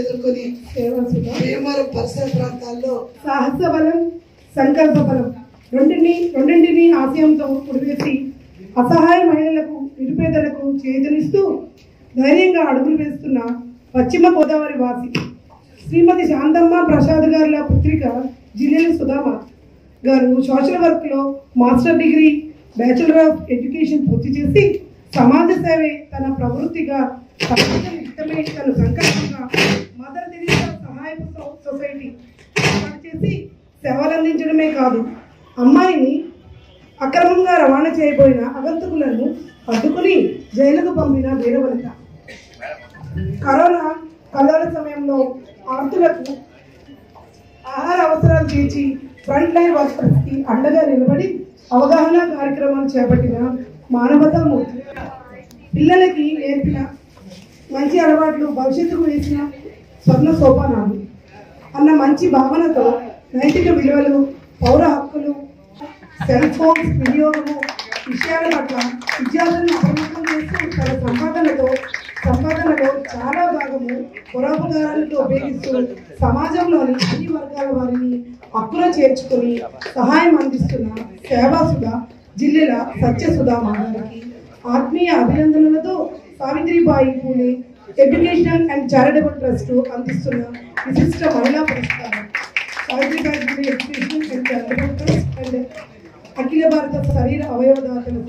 ఎదుర్కొని భీమవరం పరిసర ప్రాంతాల్లో సాహస బలం, సంకల్ప బలం రెండింటిని ఆశయంతో ఉడివేసి అసహాయ మహిళలకు, నిరుపేదలకు చేతనిస్తూ ధైర్యంగా అడుగులు వేస్తున్న పశ్చిమ గోదావరి వాసి శ్రీమతి శాంతమ్మ ప్రసాద్ గారుల పుత్రిక జిల్లెల సుధామ గారు సోషల్ వర్క్లో master degree, bachelor of education పూర్తి చేసి సమాజ సేవే తన ప్రవృత్తిగా, సమాజం ఇష్టమే తన సంకల్పంగా మదర్ తెరీసా సహాయక సొసైటీ చేసి సేవలందించడమే కాదు, అమ్మాయిని అక్రమంగా రవాణా చేయబోయిన అగంతకులను అడ్డుకుని జైలుకు పంపిన వీరవనిత. కరోనా కల్లోల సమయంలో ఆర్తులకు ఆహార అవసరాలు తీర్చి ఫ్రంట్ లైన్ వర్కర్స్కి అండగా నిలబడి అవగాహన కార్యక్రమాలు చేపట్టిన మానవతా మూర్తి. పిల్లలకి నేర్పిన మంచి అలవాట్లు భవిష్యత్తుకు వేసిన స్వర్ణ సోపానాలు అన్న మంచి భావనతో నైతిక విలువలు, పౌర హక్కులు, సెల్ ఫోన్స్ వినియోగము విషయాల పట్ల విద్యార్థులను అభివృద్ధి చేస్తూ తన సంపాదనలో చాలా భాగము పురోపకారాలతో ఉపయోగిస్తూ సమాజంలోని అన్ని వర్గాల వారిని హక్కున చేర్చుకొని సహాయం అందిస్తున్న సేవాసుధ జిల్లెల సత్య సుధామ గారికి ఆత్మీయ అభినందనలతో Savitribai Phule educational and charitable trust అందిస్తున్న విశిష్ట మహిళా పురస్కారం Savitribai Phule educational and charitable trust and అఖిల భారత శరీర అవయవదాతలకు